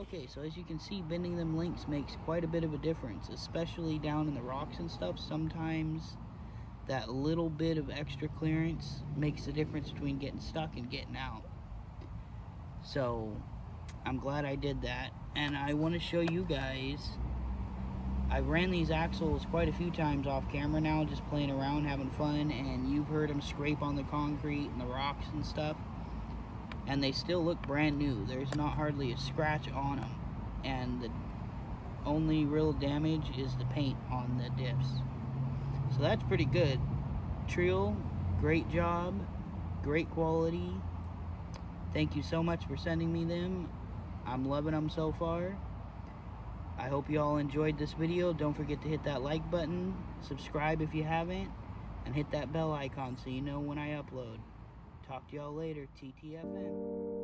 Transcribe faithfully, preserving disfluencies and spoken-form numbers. Okay, so as you can see, bending them links makes quite a bit of a difference, especially down in the rocks and stuff. Sometimes that little bit of extra clearance makes the difference between getting stuck and getting out. So I'm glad I did that, and I want to show you guys. I've ran these axles quite a few times off camera now, just playing around, having fun, and you've heard them scrape on the concrete and the rocks and stuff, and they still look brand new. There's not hardly a scratch on them, and the only real damage is the paint on the diffs. So that's pretty good. Trill, great job, great quality. Thank you so much for sending me them. I'm loving them so far. I hope you all enjoyed this video. Don't forget to hit that like button, subscribe if you haven't, and hit that bell icon so you know when I upload. Talk to y'all later. T T F N.